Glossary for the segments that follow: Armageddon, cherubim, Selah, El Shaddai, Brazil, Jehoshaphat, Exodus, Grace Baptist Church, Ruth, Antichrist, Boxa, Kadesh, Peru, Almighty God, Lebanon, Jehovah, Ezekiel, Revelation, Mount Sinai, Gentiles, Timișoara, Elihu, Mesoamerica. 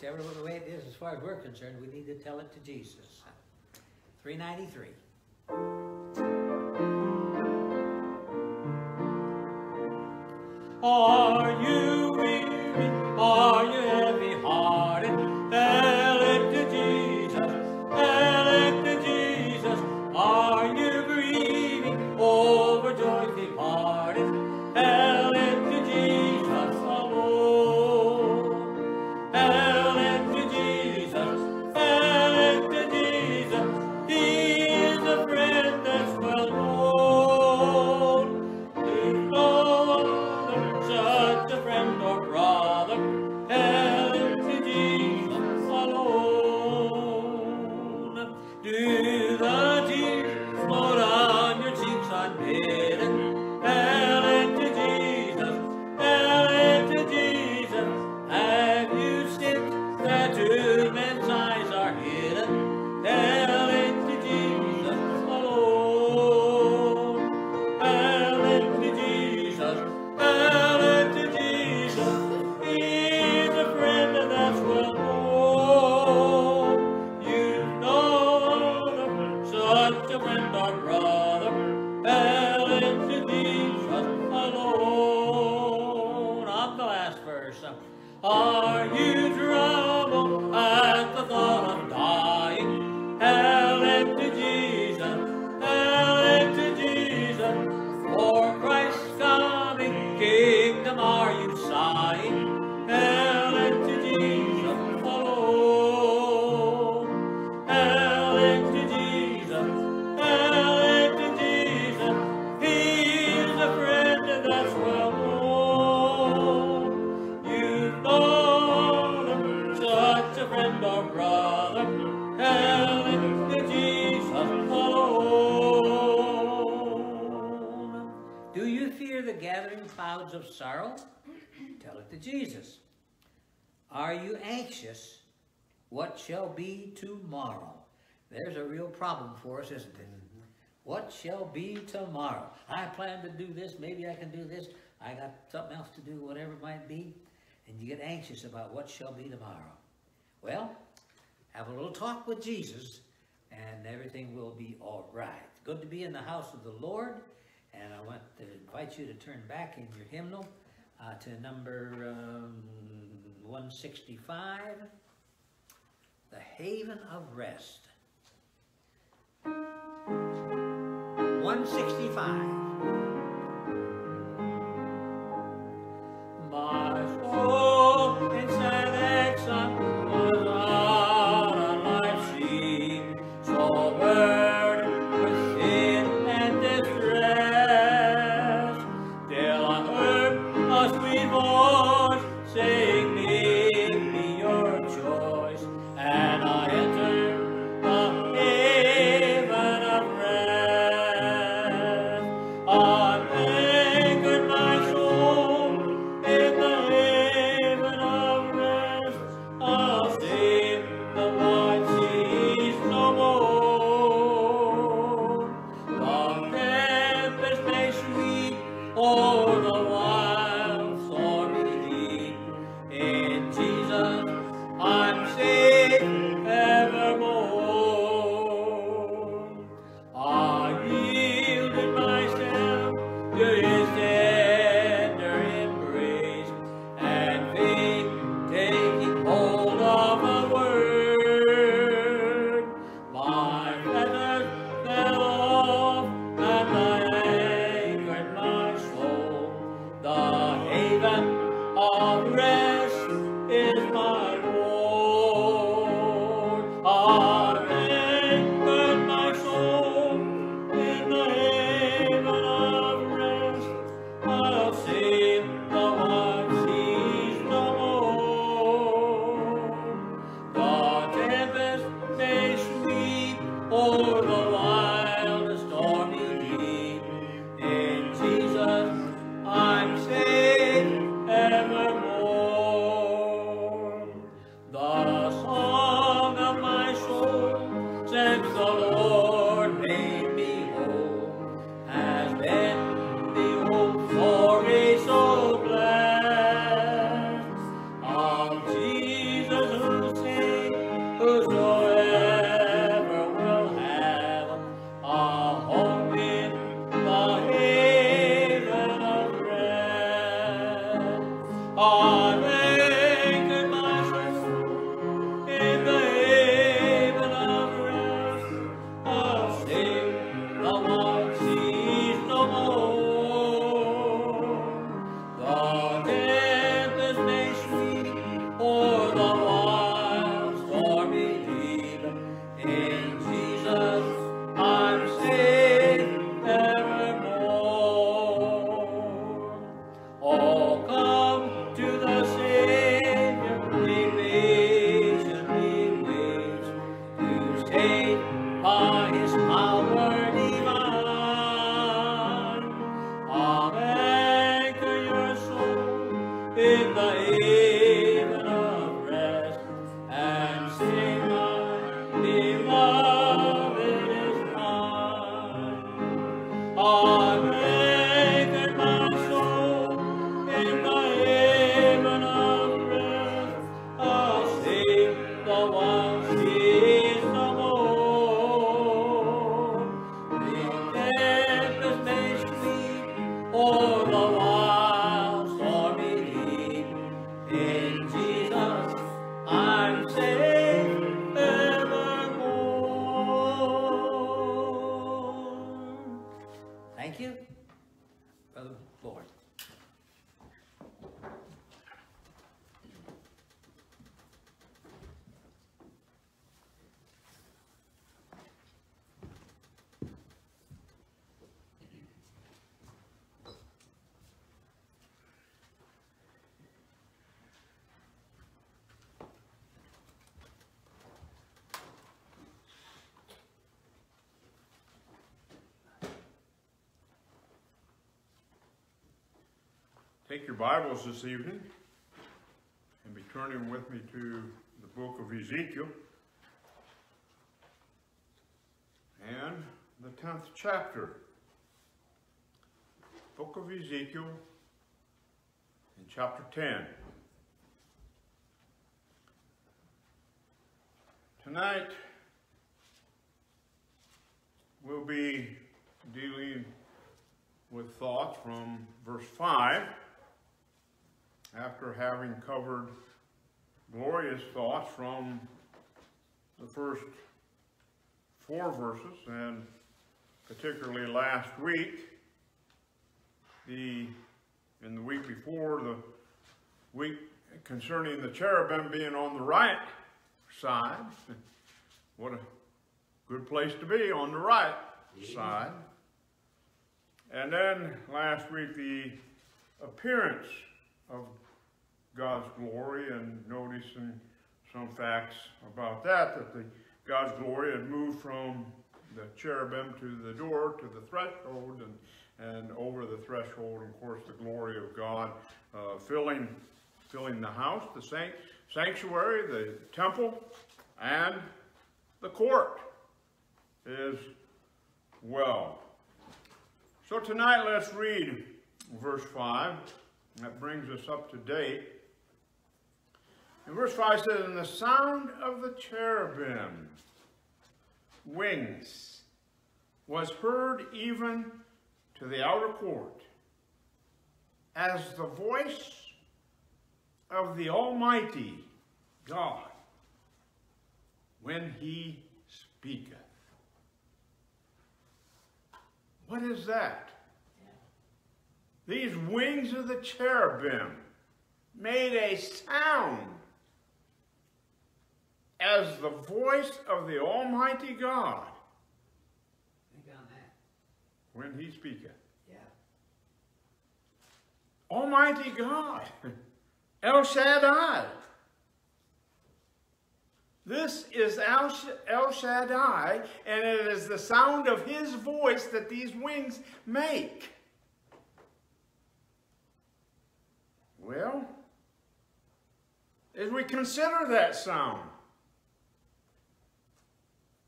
whichever way it is, as far as we're concerned, we need to tell it to Jesus. 393. Are you weary? Are you heavy-hearted? Tell it to Jesus. Tell it to Jesus. Are you grieving over joy departed? Tell it to Jesus alone. Tell it to Jesus. Tell it to Jesus. He is a friend that's well known. There's no such a friend or brother, tell it to Jesus alone. Do the tears flow down your cheeks unbidden? Tell it to Jesus, tell it to Jesus. Have you sinned that to men's eyes are hidden? Tell it to Jesus alone. Tell it to Jesus. Tell it to Jesus, he's a friend that's well known. You know such a friend or brother, tell it to Jesus alone. On the last verse, are you troubled at the thought of dying? Tell it to Jesus, tell it to Jesus, for Christ's coming. Kingdom, are you sighing? Tell it to Jesus alone. Tell it to Jesus. Tell it to Jesus. He's a friend that's well known. You know him, such a friend or brother. Tell it to Jesus alone. Do you fear the gathering clouds of sorrow? Tell it to Jesus. Are you anxious? What shall be tomorrow? There's a real problem for us, isn't it? What shall be tomorrow? I plan to do this. Maybe I can do this. I got something else to do, whatever it might be. And you get anxious about what shall be tomorrow. Well, have a little talk with Jesus and everything will be all right. Good to be in the house of the Lord. And I want to invite you to turn back in your hymnal to number 165, The Haven of Rest. 165. My soul in sad exile was out on life's sea, so burdened with sin and distress. Voice saying, make me your choice, and I enter the haven of rest. I've anchored my soul in the haven of rest. I'll sail the wide seas no more. The tempest may sweep o'er the wild. I'm safe evermore. I yielded myself to his tender embrace, and faith taking hold of a word. My fetters fell off, and I anchored my soul. The haven of rest is my I've anchored my soul in the haven of rest. I'll sail the wide seas no more. The tempest may sweep o'er the wild and stormy deep. In Jesus I'm safe evermore. Take your Bibles this evening and be turning with me to the book of Ezekiel and the 10th chapter. Book of Ezekiel in chapter 10. Tonight we'll be dealing with thoughts from verse 5. After having covered glorious thoughts from the first four verses, and particularly last week, and the week before, the week concerning the cherubim being on the right side. What a good place to be, on the right side. And then last week, the appearance of God's glory, and noticing some facts about that God's glory had moved from the cherubim to the door, to the threshold, and over the threshold, of course, the glory of God filling the house, the sanctuary, the temple, and the court as well. So tonight, let's read verse 5. That brings us up to date. And verse 5 says, "And the sound of the cherubim wings was heard even to the outer court, as the voice of the Almighty God when he speaketh." What is that? These wings of the cherubim made a sound as the voice of the Almighty God. Think on that. When he speaketh. Yeah. Almighty God. El Shaddai. This is El Shaddai, and it is the sound of his voice that these wings make. Well, as we consider that sound,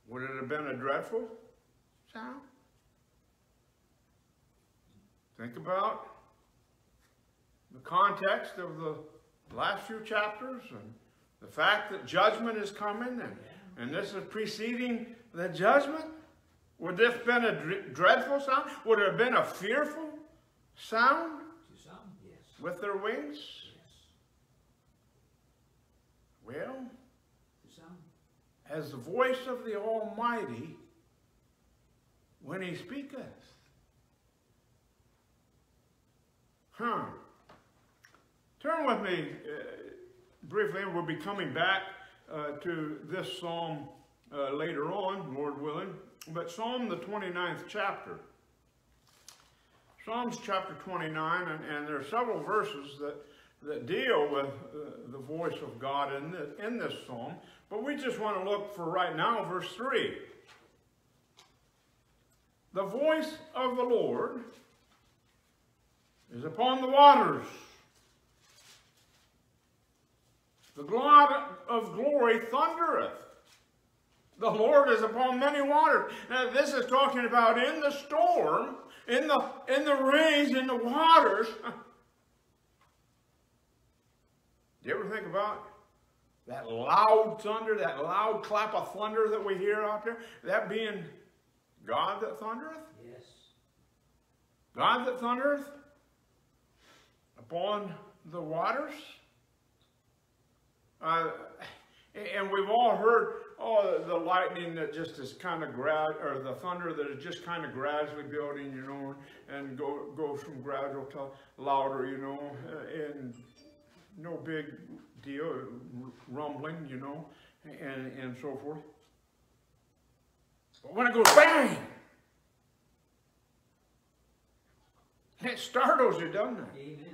would it have been a dreadful sound? Think about the context of the last few chapters and The fact that judgment is coming, and this is preceding the judgment. Would this have been a dreadful sound? Would it have been a fearful sound? To some, yes. With their wings? Yes. Well, to some. As the voice of the Almighty, when he speaketh. Turn with me briefly, and we'll be coming back to this psalm later on, Lord willing. But Psalm the 29th chapter. Psalms chapter 29, and there are several verses that deal with the voice of God in this psalm. But we just want to look for right now verse 3. The voice of the Lord is upon the waters. The God of glory thundereth. The Lord is upon many waters. Now this is talking about in the storm, in the rains, in the waters. Do you ever think about that loud thunder, that loud clap of thunder that we hear out there? That being God that thundereth? Yes. God that thundereth upon the waters. And we've all heard, oh, the lightning that just is kind of or the thunder that is just kind of gradually building, you know, and goes from gradual to louder, you know, and no big deal, rumbling, you know, and so forth. But when it goes bang, it startles you, doesn't it? Amen.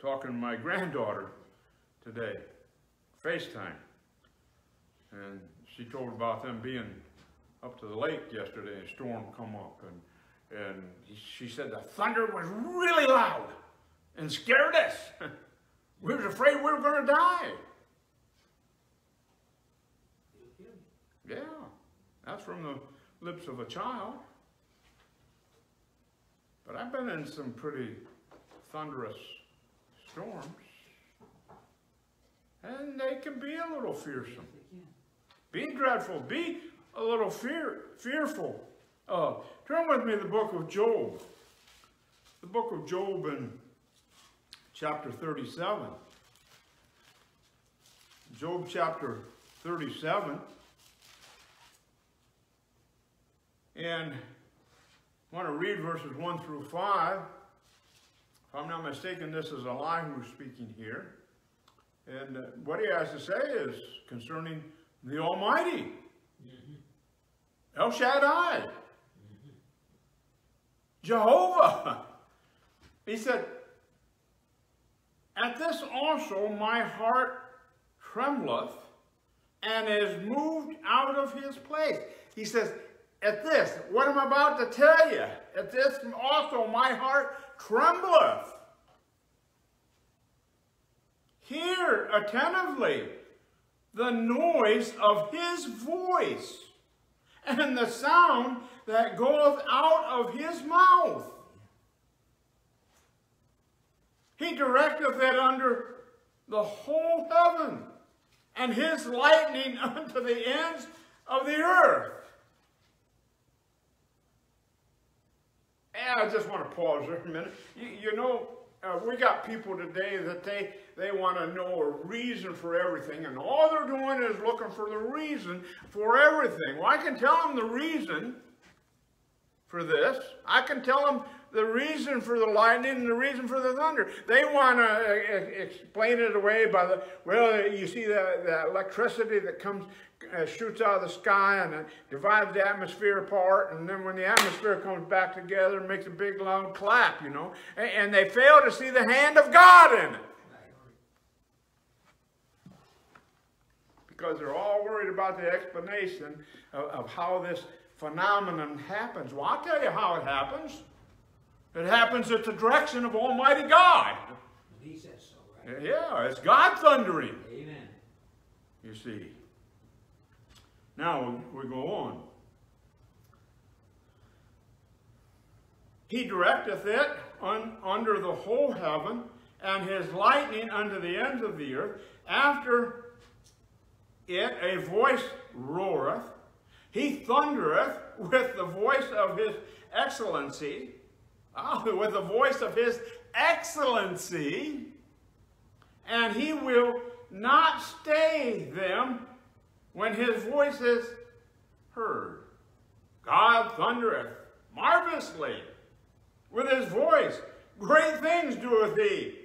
Talking to my granddaughter today, FaceTime, and she told about them being up to the lake yesterday, a storm come up, and she said the thunder was really loud and scared us. We was afraid we were going to die. Yeah, that's from the lips of a child. But I've been in some pretty thunderous storms, and they can be a little fearsome, be dreadful, be a little fearful. Turn with me to the book of Job, the book of Job in chapter 37, Job chapter 37, and I want to read verses 1 through 5. If I'm not mistaken, this is Elihu speaking here. And what he has to say is concerning the Almighty. El Shaddai. Jehovah. He said, at this also my heart trembleth and is moved out of his place. He says, at this, what I'm about to tell you, at this also my heart trembleth. Hear attentively the noise of his voice and the sound that goeth out of his mouth. He directeth it under the whole heaven, and his lightning unto the ends of the earth. And I just want to pause there a minute. You know, we got people today that they want to know a reason for everything, and all they're doing is looking for the reason for everything. Well, I can tell them the reason for this. I can tell them the reason for the lightning and the reason for the thunder. They want to explain it away by the, well, you see the electricity that comes, shoots out of the sky, and it divides the atmosphere apart, and then when the atmosphere comes back together, it makes a big long clap, you know, and they fail to see the hand of God in it. Because they're all worried about the explanation of how this phenomenon happens. Well, I'll tell you how it happens. It happens at the direction of Almighty God. He says so, right? Yeah, it's God thundering. Amen. You see. Now we go on. He directeth it under the whole heaven, and his lightning unto the ends of the earth. After it a voice roareth. He thundereth with the voice of his excellency. With the voice of his excellency. And he will not stay them when his voice is heard. God thundereth marvelously with his voice. Great things doeth he,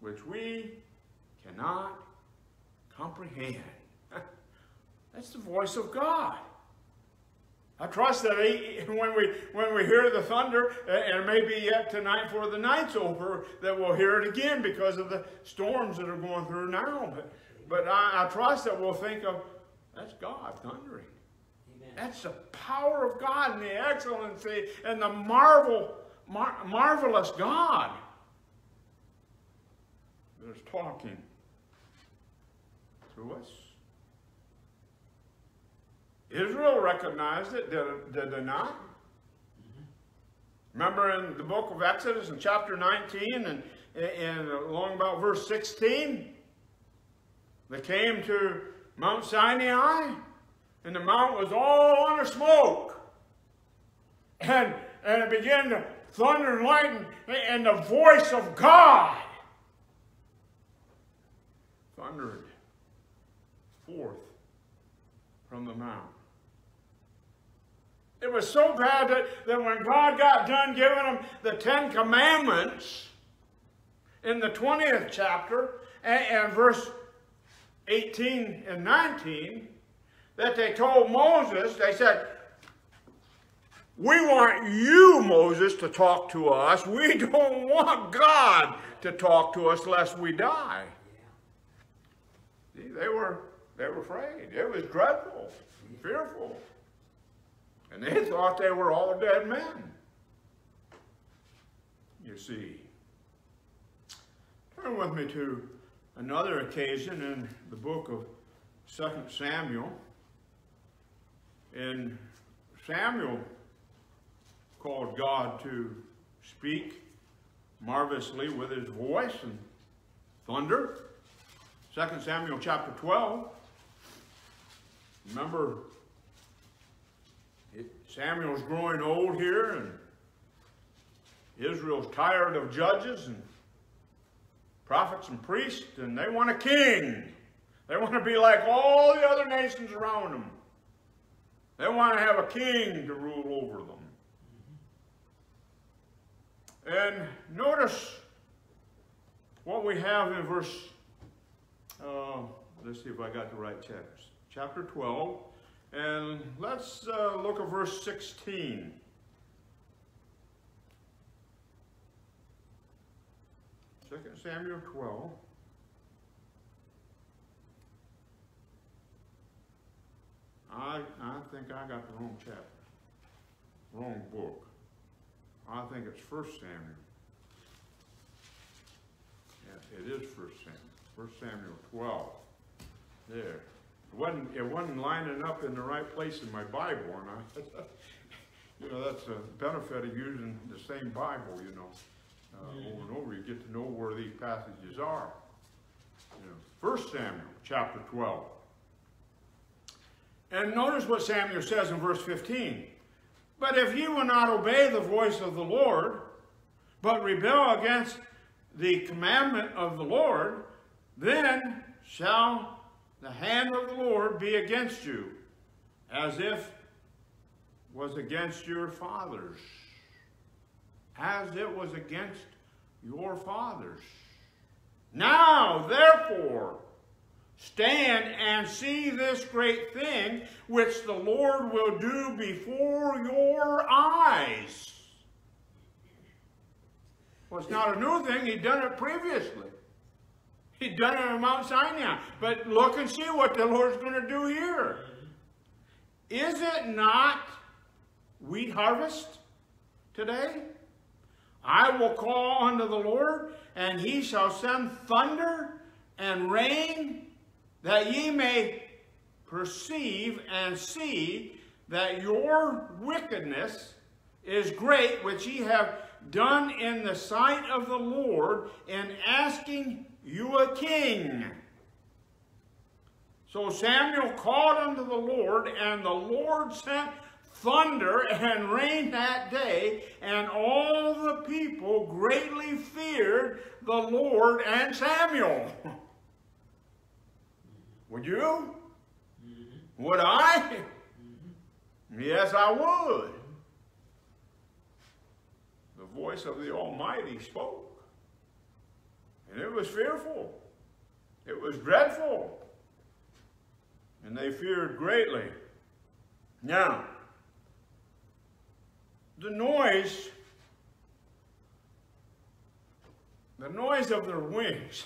which we cannot comprehend. That's the voice of God. I trust that when we hear the thunder, and maybe yet tonight before the night's over, that we'll hear it again because of the storms that are going through now. But I trust that we'll think of, that's God thundering. Amen. That's the power of God and the excellency and the marvelous God that is talking through us. Israel recognized it, did they not? Remember in the book of Exodus in chapter 19 and along about verse 16, they came to Mount Sinai and the mount was all under smoke. And it began to thunder and lightning and the voice of God thundered forth from the mount. It was so bad that when God got done giving them the 10 Commandments in the 20th chapter and verse 18 and 19, that they told Moses, they said, we want you, Moses, to talk to us. We don't want God to talk to us lest we die. See, they were afraid. It was dreadful and fearful. And they thought they were all dead men. You see. Turn with me to another occasion in the book of 2 Samuel. And Samuel called God to speak marvelously with his voice and thunder. 2 Samuel chapter 12. Remember, Samuel's growing old here, and Israel's tired of judges and prophets and priests, and they want a king. They want to be like all the other nations around them. They want to have a king to rule over them. And notice what we have in verse, let's see if I got the right text. Chapter 12, and let's look at verse 16. Second Samuel 12. I think I got the wrong chapter, wrong book. I think it's 1 Samuel. Yeah, it is 1 Samuel. 1 Samuel 12. There. It wasn't lining up in the right place in my Bible, and that's the benefit of using the same Bible, over and over. You get to know where these passages are. 1 Samuel chapter 12. And notice what Samuel says in verse 15. But if ye will not obey the voice of the Lord, but rebel against the commandment of the Lord, then shall the hand of the Lord be against you, as if was against your fathers. As it was against your fathers. Now, therefore, stand and see this great thing which the Lord will do before your eyes. Well, it's not a new thing. He'd done it previously. He'd done it on Mount Sinai. But look and see what the Lord's going to do here. Is it not wheat harvest today? I will call unto the Lord, and he shall send thunder and rain, that ye may perceive and see that your wickedness is great, which ye have done in the sight of the Lord and asking you a king. So Samuel called unto the Lord, and the Lord sent thunder and rain that day, and all the people greatly feared the Lord and Samuel. Would you? Mm-hmm. Would I? Mm-hmm. Yes, I would. The voice of the Almighty spoke, and it was fearful. It was dreadful. And they feared greatly. Now, the noise of their wings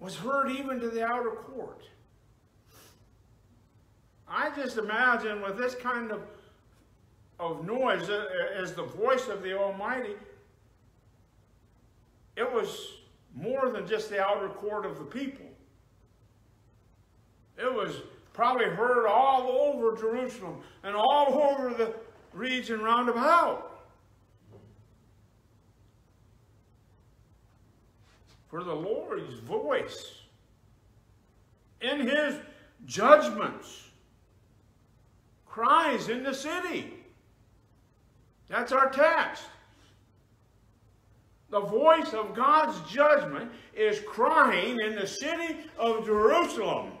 was heard even to the outer court. I just imagine with this kind of noise as the voice of the Almighty, it was more than just the outer court of the people. It was probably heard all over Jerusalem and all over the region round about. For the Lord's voice in his judgments cries in the city. That's our text. The voice of God's judgment is crying in the city of Jerusalem.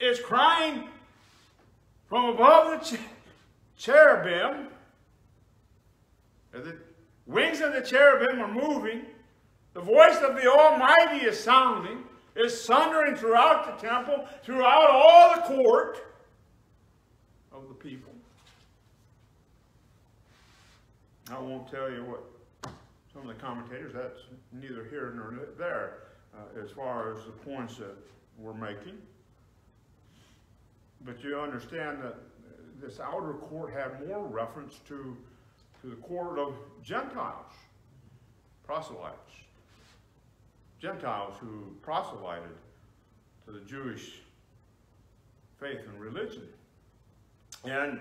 It's crying from above the cherubim. The wings of the cherubim are moving. The voice of the Almighty is sounding. It's thundering throughout the temple, throughout all the court of the people. I won't tell you what some of the commentators, that's neither here nor there, as far as the points that we're making. But you understand that this outer court had more reference to the court of Gentiles, proselytes. Gentiles who proselyted to the Jewish faith and religion. And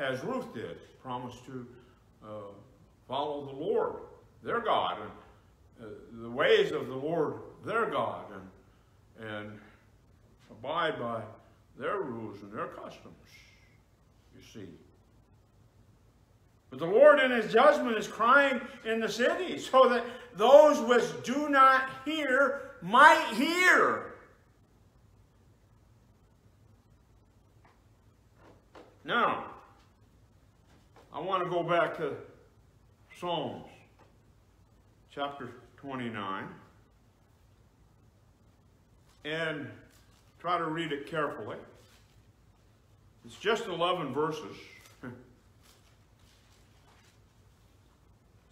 as Ruth did, promised to follow the Lord, their God, and the ways of the Lord, their God, and abide by their rules and their customs, you see. But the Lord in his judgment is crying in the city, so that those which do not hear might hear. Now, I want to go back to Psalms chapter 29 and try to read it carefully. It's just 11 verses.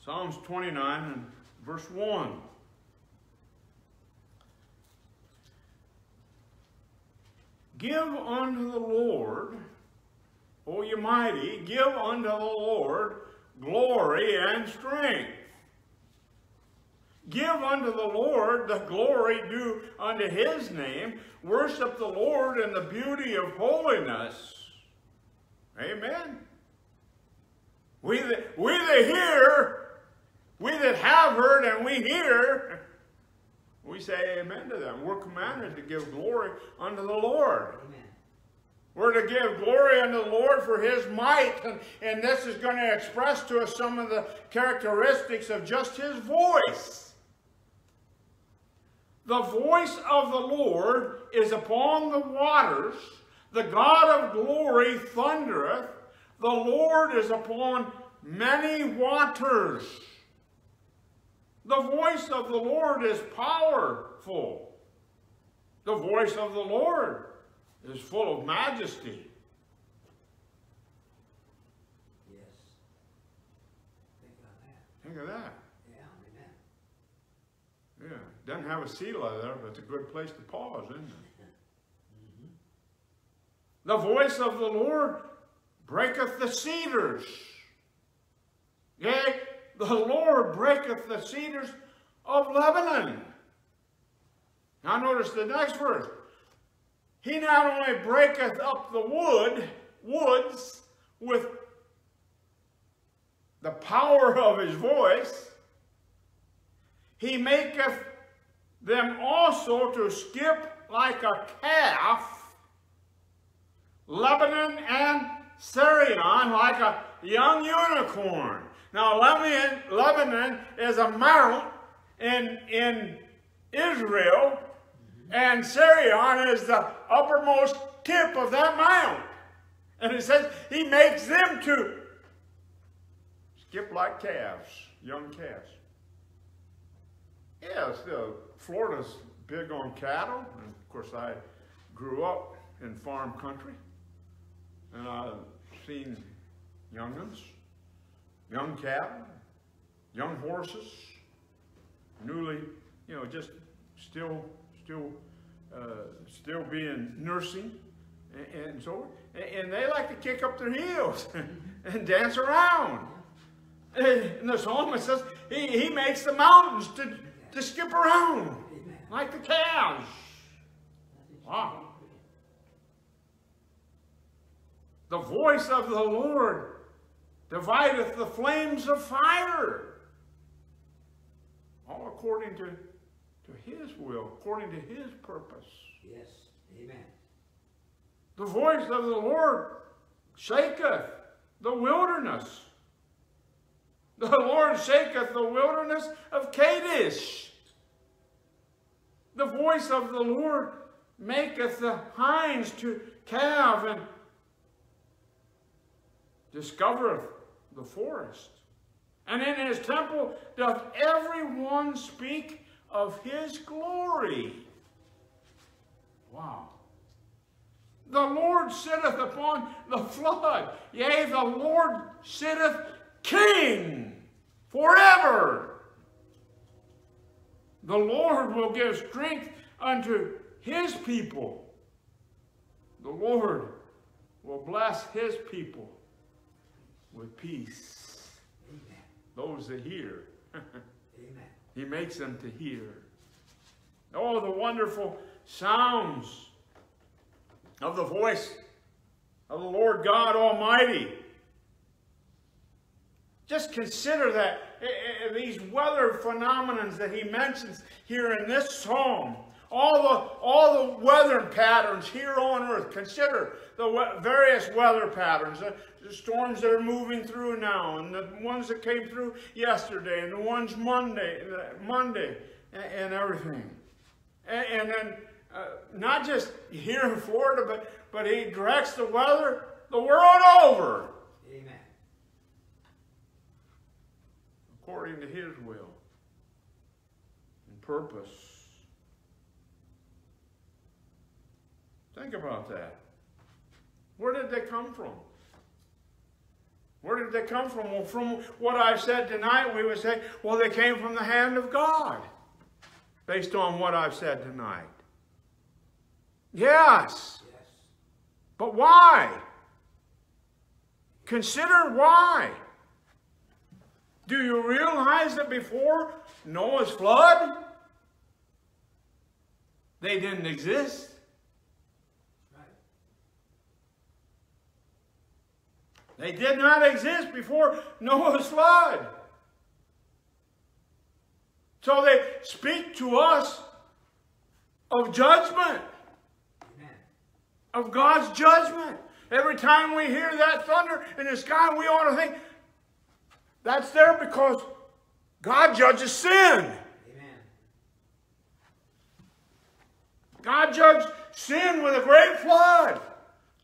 Psalms 29 and verse 1. Give unto the Lord, O ye mighty, give unto the Lord glory and strength. Give unto the Lord the glory due unto his name. Worship the Lord in the beauty of holiness. Amen. We that hear, we that have heard and we hear, we say amen to them. We're commanded to give glory unto the Lord. Amen. We're to give glory unto the Lord for his might. And this is going to express to us some of the characteristics of just his voice. The voice of the Lord is upon the waters. The God of glory thundereth. The Lord is upon many waters. The voice of the Lord is powerful. The voice of the Lord is full of majesty. Yes. Think of that. Think of that. Yeah, amen. Yeah. Doesn't have a Selah there, but it's a good place to pause, isn't it? Mm-hmm. The voice of the Lord breaketh the cedars. Yea, the Lord breaketh the cedars of Lebanon. Now notice the next verse. He not only breaketh up the wood, woods with the power of his voice. He maketh them also to skip like a calf, Lebanon and Sirion like a young unicorn. Now Lebanon is a mountain in Israel, and Sirion is the uppermost tip of that mountain. And it says he makes them to skip like calves, young calves. Yes, Florida's big on cattle. And of course, I grew up in farm country, and I've seen young ones, young cattle, young horses, newly, just still being nursing, and so on. And they like to kick up their heels and dance around. And the psalmist says he makes the mountains to skip around. Amen. Like the cows. Wow. The voice of the Lord divideth the flames of fire. All according to his will, according to his purpose. Yes. Amen. The voice of the Lord shaketh the wilderness. The Lord shaketh the wilderness of Kadesh. The voice of the Lord maketh the hinds to calve and discovereth the forest. And in his temple doth everyone speak of his glory. Wow. The Lord sitteth upon the flood. Yea, the Lord sitteth King forever. The Lord will give strength unto his people. The Lord will bless his people with peace. Amen. Those that hear. Amen. He makes them to hear. Oh, the wonderful sounds of the voice of the Lord God Almighty. Just consider that these weather phenomena that he mentions here in this psalm, all the weather patterns here on earth. Consider the various weather patterns, the storms that are moving through now, and the ones that came through yesterday, and the ones Monday, and everything. And then not just here in Florida, but he directs the weather the world over. Amen. According to his will and purpose. Think about that. Where did they come from? Where did they come from? Well, from what I said tonight, we would say, well, they came from the hand of God. Based on what I've said tonight. Yes. Yes. But why? Consider why. Do you realize that before Noah's flood, they didn't exist? Right. They did not exist before Noah's flood. So they speak to us of judgment, amen, of God's judgment. Every time we hear that thunder in the sky, we ought to think, that's there because God judges sin. Amen. God judged sin with a great flood.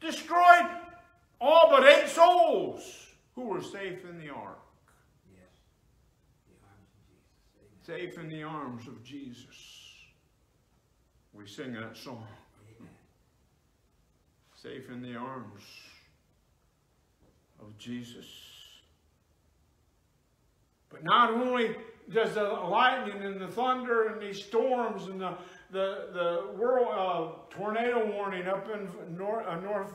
Destroyed all but 8 souls who were safe in the ark. Yes. The arms of Jesus. Safe in the arms of Jesus. We sing that song. Amen. Safe in the arms of Jesus. But not only does the lightning and the thunder and these storms and the tornado warning up in north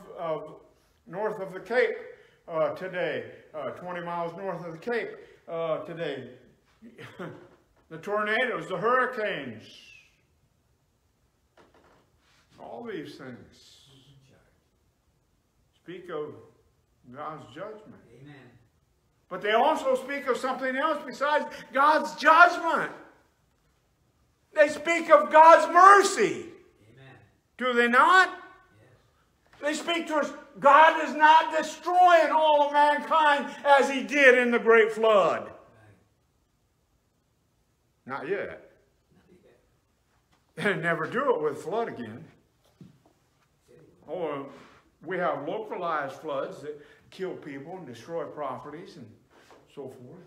of the Cape today, 20 miles north of the Cape today, the tornadoes, the hurricanes, all these things. speak of God's judgment. Amen. But they also speak of something else besides God's judgment. They speak of God's mercy. Amen. Do they not? Yes. They speak to us, God is not destroying all of mankind as He did in the great flood. Right. Not yet. They never do it with flood again. Or we have localized floods that kill people and destroy properties and so forth,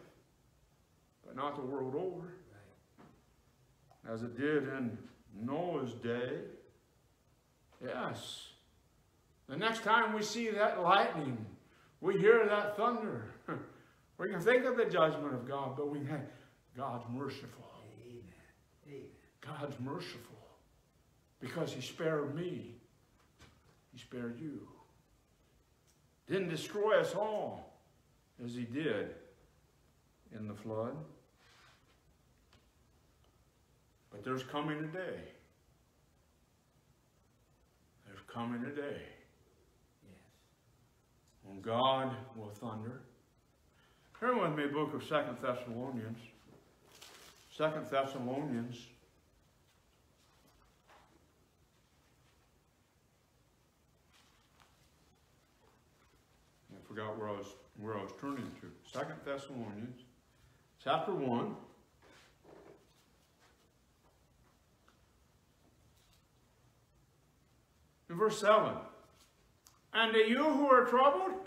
but not the world over. As it did in Noah's day. Yes. The next time we see that lightning, we hear that thunder, we can think of the judgment of God, but we can, God's merciful. Amen. Amen. God's merciful because He spared me. He spared you. Didn't destroy us all as He did in the flood. But there's coming a day. There's coming a day. Yes. When God will thunder. Turn with me, book of 2 Thessalonians. 2 Thessalonians. I forgot where I was turning to. 2 Thessalonians, chapter 1. In verse 7, and to you who are troubled,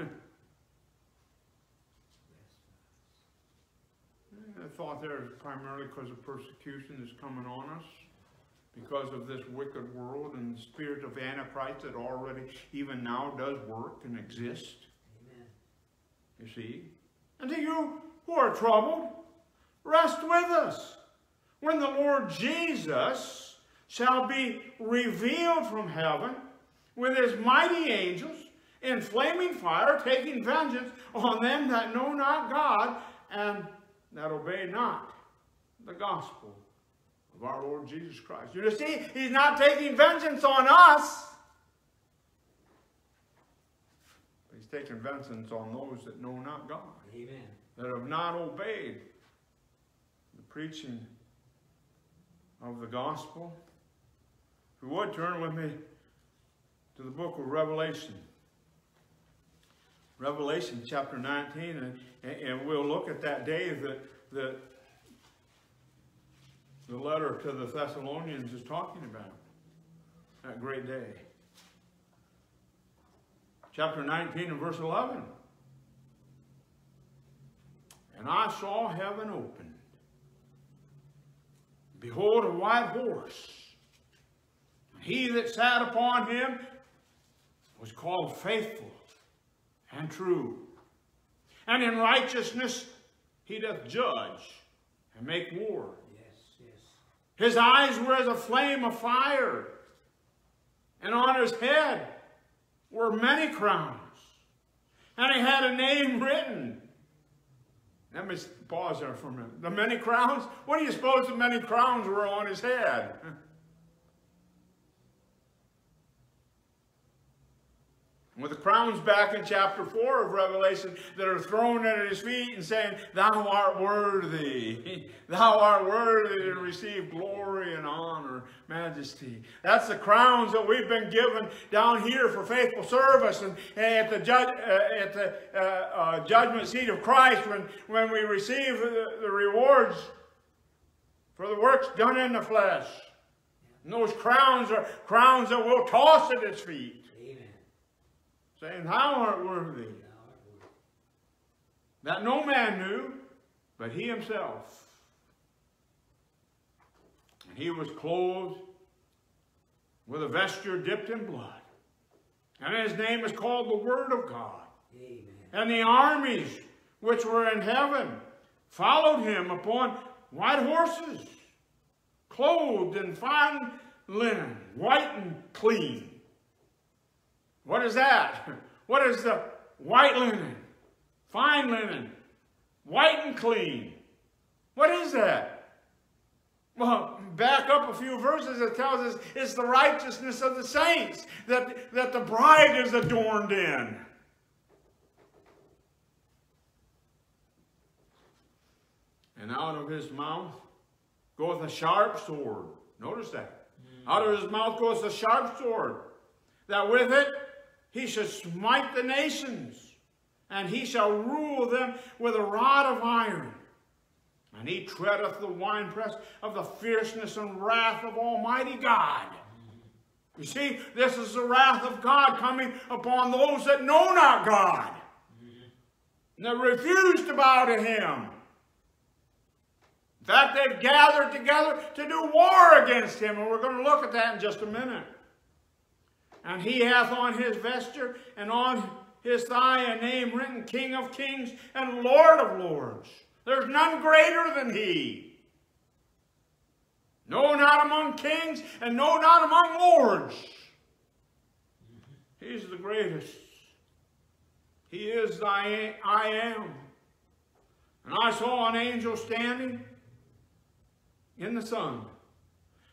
I thought there is primarily because of persecution that's coming on us, because of this wicked world and the spirit of Antichrist that already, even now, does work and exist. Amen. You see, and to you who are troubled, rest with us when the Lord Jesus shall be revealed from heaven, with His mighty angels in flaming fire, taking vengeance on them that know not God and that obey not the gospel of our Lord Jesus Christ. You see, He's not taking vengeance on us. He's taking vengeance on those that know not God. Amen. That have not obeyed the preaching of the gospel. If you would, turn with me to the book of Revelation. Revelation chapter 19, and we'll look at that day that the letter to the Thessalonians is talking about. That great day. Chapter 19 and verse 11. And I saw heaven opened. Behold, a white horse. He that sat upon him was called Faithful and True. And in righteousness he doth judge and make war. Yes, yes. His eyes were as a flame of fire, and on his head were many crowns. And he had a name written. Let me pause there for a minute. The many crowns? What do you suppose the many crowns were on his head? With the crowns back in chapter 4 of Revelation that are thrown at His feet and saying, Thou art worthy. Thou art worthy to receive glory and honor, majesty. That's the crowns that we've been given down here for faithful service. And at the, judgment seat of Christ, when we receive the rewards for the works done in the flesh. And those crowns are crowns that we'll toss at His feet. Saying, Thou art worthy, that no man knew, but He Himself. And He was clothed with a vesture dipped in blood. And His name is called the Word of God. Amen. And the armies which were in heaven followed Him upon white horses, clothed in fine linen, white and clean. What is that? What is the white linen? Fine linen. White and clean. What is that? Well, back up a few verses that tells us it's the righteousness of the saints that the bride is adorned in. And out of his mouth goeth a sharp sword. Notice that. Out of his mouth goeth a sharp sword, that with it he shall smite the nations, and he shall rule them with a rod of iron. And he treadeth the winepress of the fierceness and wrath of Almighty God. You see, this is the wrath of God coming upon those that know not God, and that refuse to bow to him. In fact, they've gathered together to do war against him. And we're going to look at that in just a minute. And he hath on his vesture and on his thigh a name written, King of Kings and Lord of Lords. There's none greater than he. No, not among kings, and no, not among lords. He's the greatest. He is thy I am. And I saw an angel standing in the sun,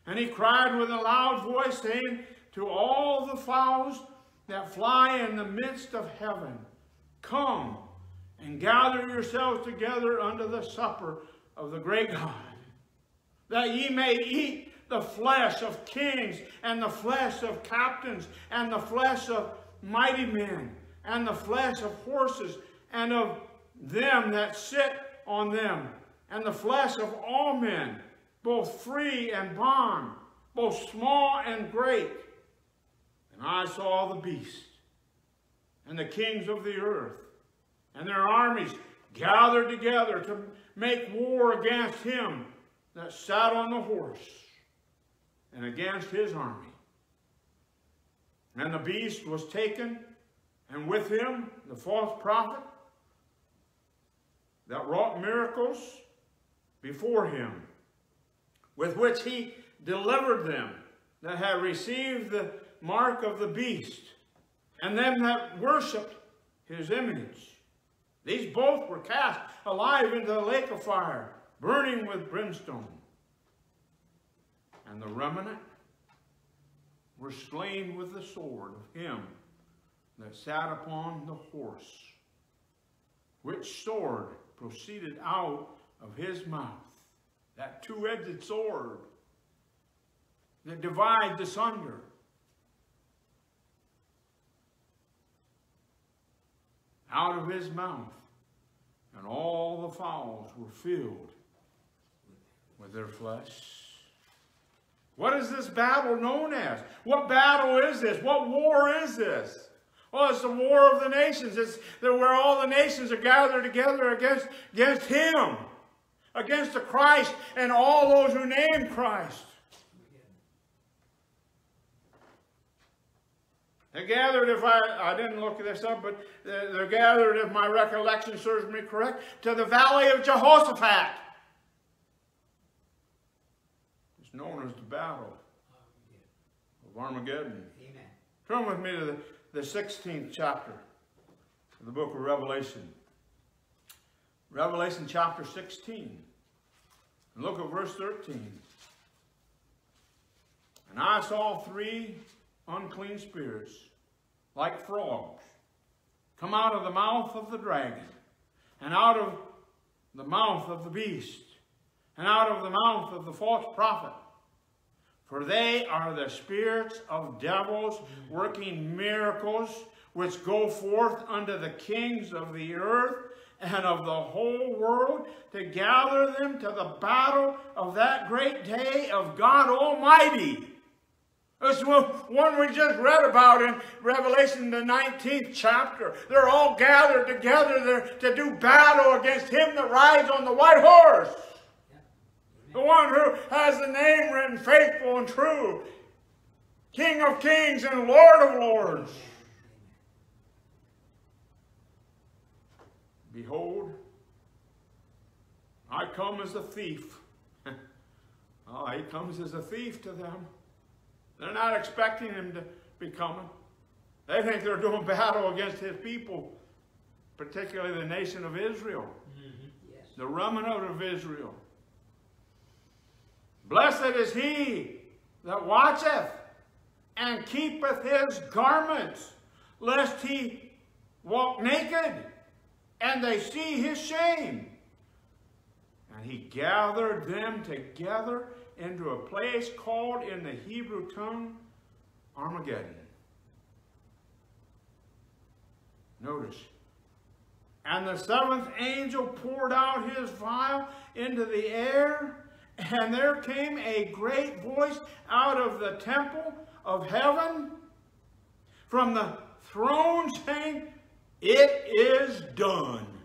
and he cried with a loud voice, saying to all the fowls that fly in the midst of heaven, Come and gather yourselves together unto the supper of the great God, that ye may eat the flesh of kings, and the flesh of captains, and the flesh of mighty men, and the flesh of horses, and of them that sit on them, and the flesh of all men, both free and bond, both small and great. And I saw the beast, and the kings of the earth, and their armies gathered together to make war against him that sat on the horse, and against his army. And the beast was taken, and with him the false prophet that wrought miracles before him, with which he delivered them that had received the mark of the beast, and them that worshipped his image. These both were cast alive into the lake of fire, burning with brimstone. And the remnant were slain with the sword of him that sat upon the horse, which sword proceeded out of his mouth, that two-edged sword that divides asunder out of his mouth, and all the fowls were filled with their flesh. What is this battle known as? What battle is this? What war is this? Well, it's the war of the nations. It's where all the nations are gathered together against him, against the Christ and all those who name Christ. They're gathered, if I didn't look this up, but they're gathered, if my recollection serves me correct, to the valley of Jehoshaphat. It's known as the battle of Armageddon. Amen. Turn with me to the 16th chapter of the book of Revelation. Revelation chapter 16. And look at verse 13. And I saw three unclean spirits, like frogs, come out of the mouth of the dragon, and out of the mouth of the beast, and out of the mouth of the false prophet. For they are the spirits of devils, working miracles, which go forth unto the kings of the earth, and of the whole world, to gather them to the battle of that great day of God Almighty. It's one we just read about in Revelation, the 19th chapter. They're all gathered together there to do battle against him that rides on the white horse. The one who has the name written, faithful and true, King of Kings and Lord of Lords. Behold, I come as a thief. Oh, he comes as a thief to them. They're not expecting him to be coming. They think they're doing battle against his people, particularly the nation of Israel, the remnant of Israel. Blessed is he that watcheth and keepeth his garments, lest he walk naked, and they see his shame. And he gathered them together into a place called in the Hebrew tongue Armageddon. Notice, and the seventh angel poured out his vial into the air, and there came a great voice out of the temple of heaven from the throne saying, "It is done."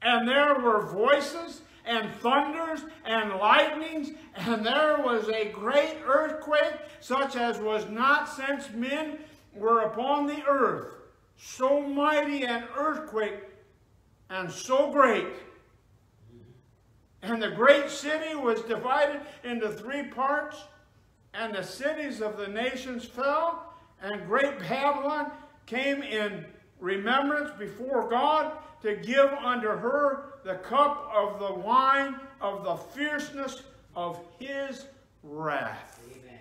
And there were voices and thunders and lightnings, and there was a great earthquake such as was not since men were upon the earth, so mighty an earthquake and so great. And the great city was divided into three parts, and the cities of the nations fell, and great Babylon came in remembrance before God to give unto her the cup of the wine of the fierceness of his wrath. Amen.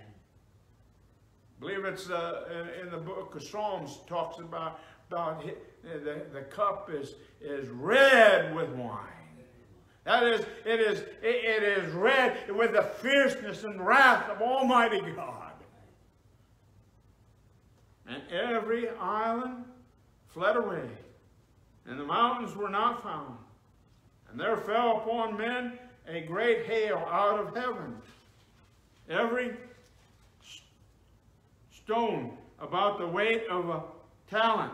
I believe it's in the book of Psalms, talks about the cup is red with wine. That is, it is red with the fierceness and wrath of Almighty God. And every island fled away, and the mountains were not found. And there fell upon men a great hail out of heaven. Every stone about the weight of a talent.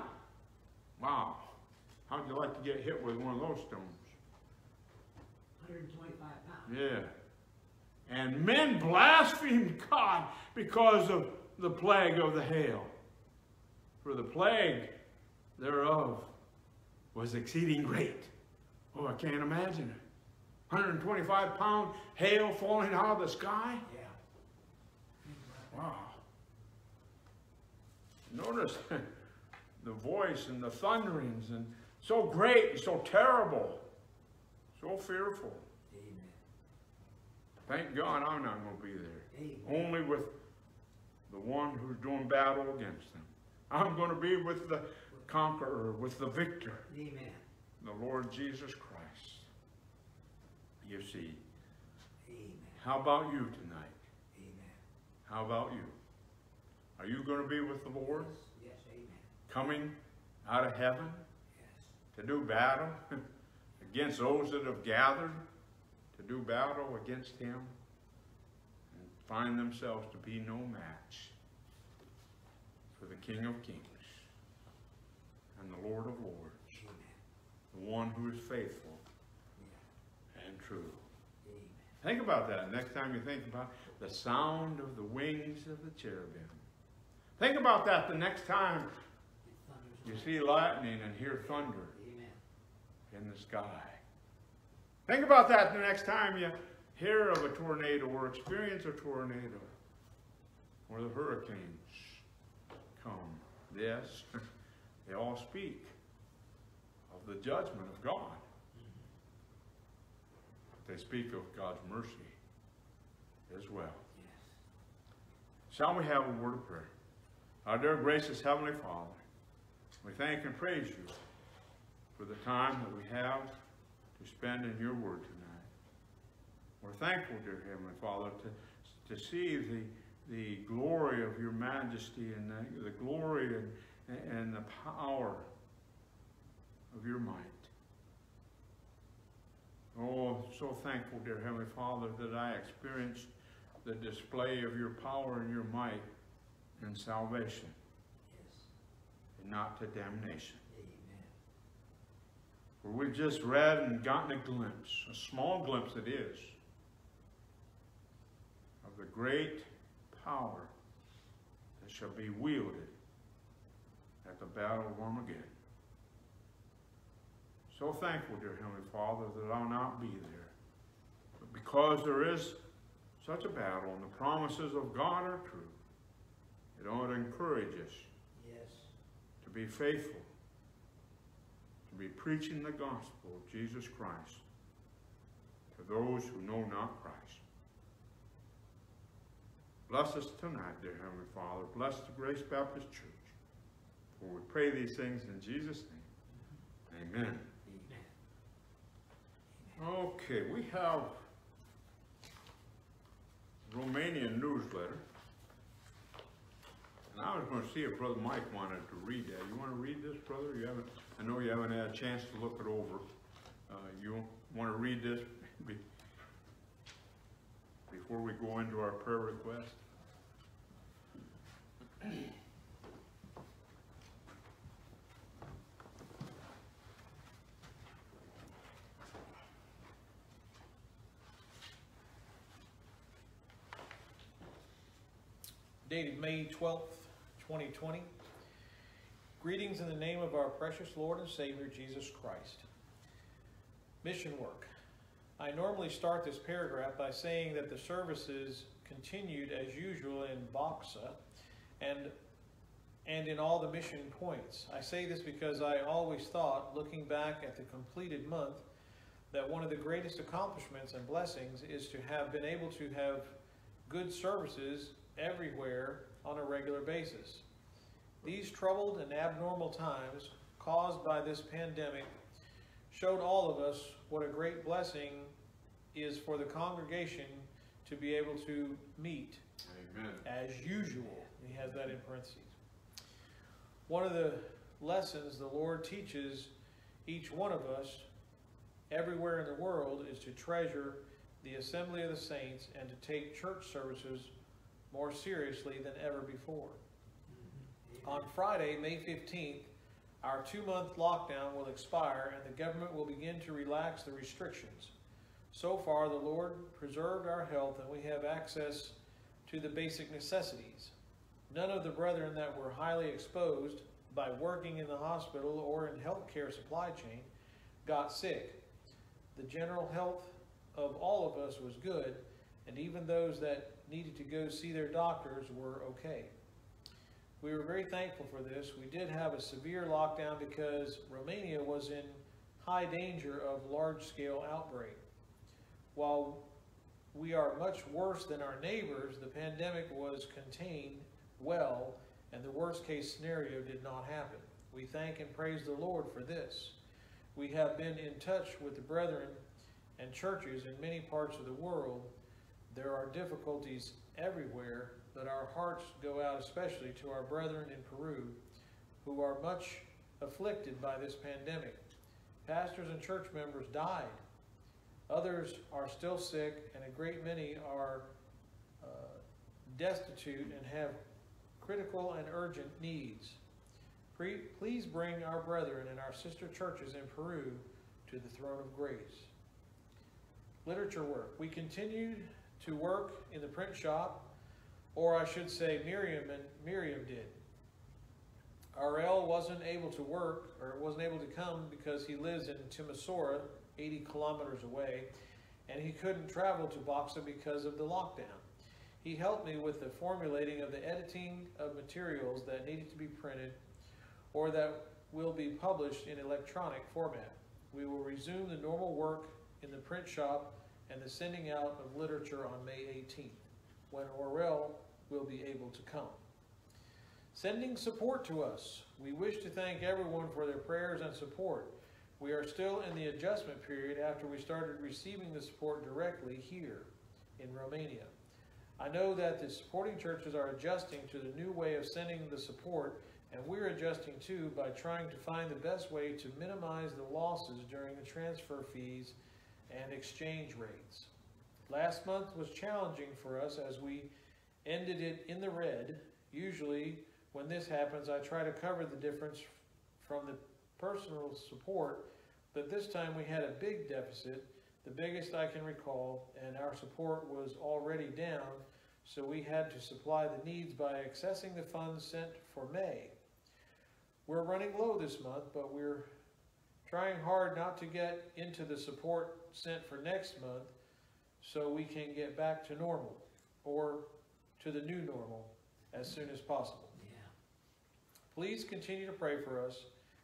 Wow. How'd you like to get hit with one of those stones? 125 pounds. Yeah. And men blasphemed God because of the plague of the hail. For the plague thereof was exceeding great. Oh, I can't imagine it. 125-pound hail falling out of the sky? Yeah. Wow. Notice the voice and the thunderings, and so great and so terrible, so fearful. Amen. Thank God I'm not going to be there. Amen. Only with the one who's doing battle against them. I'm going to be with the conqueror, with the victor. Amen. The Lord Jesus Christ. You see. Amen. How about you tonight? Amen. How about you? Are you going to be with the Lord? Yes, yes. Amen. Coming out of heaven? Yes. To do battle against those that have gathered, to do battle against him, and find themselves to be no match for the King of Kings and the Lord of Lords. Amen. The one who is faithful, yeah, and true. Amen. Think about that next time you think about the sound of the wings of the cherubim. Think about that the next time you see lightning and hear thunder. Amen. In the sky. Think about that the next time you hear of a tornado or experience a tornado or the hurricanes come. Yes, they all speak of the judgment of God. But they speak of God's mercy as well. Yes. Shall we have a word of prayer? Our dear gracious Heavenly Father, we thank and praise you for the time that we have to spend in your word tonight. We're thankful, dear Heavenly Father, to see the glory of your majesty and the glory and the power of your might. Oh, so thankful, dear Heavenly Father, that I experienced the display of your power and your might in salvation, yes, and not to damnation. Amen. For we've just read and gotten a glimpse, a small glimpse it is, of the great power that shall be wielded at the battle of Armageddon. So thankful, dear Heavenly Father, that I'll not be there. But because there is such a battle and the promises of God are true, it ought to encourage us, yes, to be faithful, to be preaching the gospel of Jesus Christ to those who know not Christ. Bless us tonight, dear Heavenly Father. Bless the Grace Baptist Church. For we pray these things in Jesus' name. Amen. Okay, we have Romanian newsletter. And I was going to see if Brother Mike wanted to read that. You want to read this, brother? You haven't. I know you haven't had a chance to look it over. You want to read this before we go into our prayer request? Dated May 12th, 2020. Greetings in the name of our precious Lord and Savior, Jesus Christ. Mission work. I normally start this paragraph by saying that the services continued as usual in Boxa and in all the mission points. I say this because I always thought, looking back at the completed month, that one of the greatest accomplishments and blessings is to have been able to have good services everywhere on a regular basis. These troubled and abnormal times caused by this pandemic showed all of us what a great blessing is for the congregation to be able to meet. Amen. As usual. He has that in parentheses. One of the lessons the Lord teaches each one of us everywhere in the world is to treasure the assembly of the saints and to take church services more seriously than ever before. On Friday, May 15th, our 2-month lockdown will expire and the government will begin to relax the restrictions. So far, the Lord preserved our health and we have access to the basic necessities. None of the brethren that were highly exposed by working in the hospital or in healthcare supply chain got sick. The general health of all of us was good, and even those that needed to go see their doctors were okay. We were very thankful for this. We did have a severe lockdown because Romania was in high danger of large-scale outbreak. While we are much worse than our neighbors, the pandemic was contained well, and the worst-case scenario did not happen. We thank and praise the Lord for this. We have been in touch with the brethren and churches in many parts of the world. There are difficulties everywhere, but our hearts go out especially to our brethren in Peru, who are much afflicted by this pandemic. Pastors and church members died. Others are still sick, and a great many are destitute and have critical and urgent needs. Please bring our brethren and our sister churches in Peru to the throne of grace. Literature work. We continued to work in the print shop, or I should say Miriam did. RL wasn't able to come because he lives in Timișoara, 80 kilometers away, and he couldn't travel to Boxa because of the lockdown. He helped me with the formulating of the editing of materials that needed to be printed or that will be published in electronic format. We will resume the normal work in the print shop and the sending out of literature on May 18th, when Orel will be able to come. Sending support to us. We wish to thank everyone for their prayers and support. We are still in the adjustment period after we started receiving the support directly here in Romania. I know that the supporting churches are adjusting to the new way of sending the support, and we're adjusting too by trying to find the best way to minimize the losses during the transfer fees and exchange rates. Last month was challenging for us as we ended it in the red. Usually when this happens, I try to cover the difference from the personal support, but this time we had a big deficit, the biggest I can recall, and our support was already down, so we had to supply the needs by accessing the funds sent for May. We're running low this month, but we're trying hard not to get into the support sent for next month so we can get back to normal, or to the new normal, as soon as possible. Yeah. Please continue to pray for us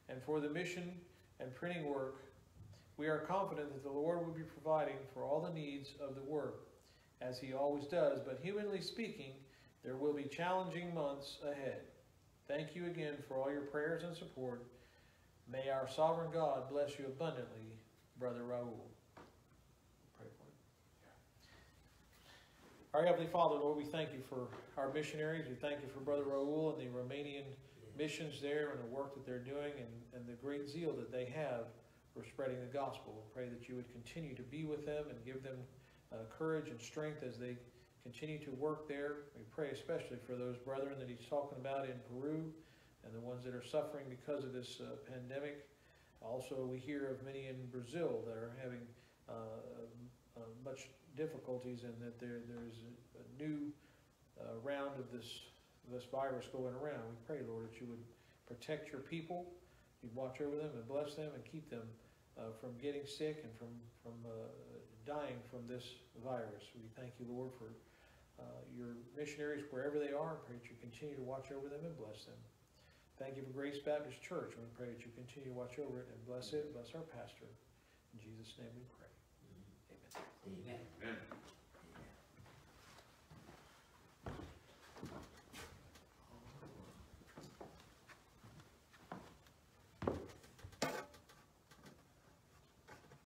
and for the mission and printing work. We are confident that the Lord will be providing for all the needs of the work, as he always does, but humanly speaking, There will be challenging months ahead. Thank you again for all your prayers and support. May our sovereign God bless you abundantly, Brother Raul. Pray for him. Yeah. Our Heavenly Father, Lord, we thank you for our missionaries. We thank you for Brother Raul and the Romanian missions there and the work that they're doing and the great zeal that they have for spreading the gospel. We pray that you would continue to be with them and give them courage and strength as they continue to work there. We pray especially for those brethren that he's talking about in Peru and the ones that are suffering because of this pandemic. Also, we hear of many in Brazil that are having much difficulties, and that there's a new round of this virus going around. We pray, Lord, that you would protect your people, you'd watch over them and bless them and keep them from getting sick and from dying from this virus. We thank you, Lord, for your missionaries wherever they are. Pray that you continue to watch over them and bless them. Thank you for Grace Baptist Church. We pray that you continue to watch over it and bless it. Bless our pastor. In Jesus' name we pray. Amen. Amen.